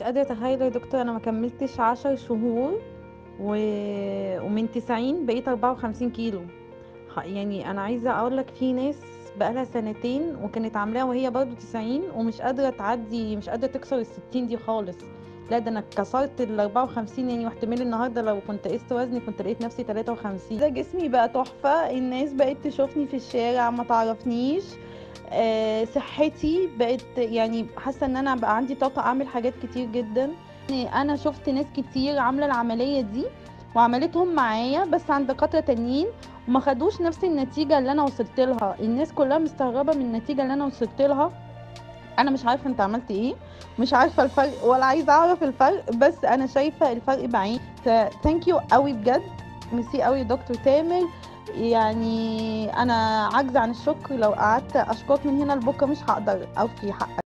مش قادرة اتخيل يا دكتور، انا ما كملتش 10 شهور ومن 90 بقيت 54 كيلو. يعني انا عايزة اقول لك في ناس بقالها سنتين وكانت عاملاها وهي برضو 90 ومش قادرة تعدي، مش قادرة تكسر 60 دي خالص. لا ده انا كسرت 54 يعني، واحتمال النهارده لو كنت قست وزني كنت لقيت نفسي 53. ده جسمي بقى تحفه، الناس بقت تشوفني في الشارع ما تعرفنيش. صحتي بقت يعني حاسه ان انا بقى عندي طاقه اعمل حاجات كتير جدا. انا شفت ناس كتير عامله العمليه دي وعملتهم معايا بس عند دكاتره تانيين وما خدوش نفس النتيجه اللي انا وصلت لها. الناس كلها مستغربه من النتيجه اللي انا وصلت لها. انا مش عارفه انت عملت ايه، مش عارفه الفرق ولا عايزه اعرف الفرق، بس انا شايفه الفرق بعيني. ثانك يو قوي بجد، ميرسي قوي دكتور تامر. يعني انا عاجزه عن الشكر، لو قعدت اشكرك من هنا لبكره مش هقدر اوفي حقك.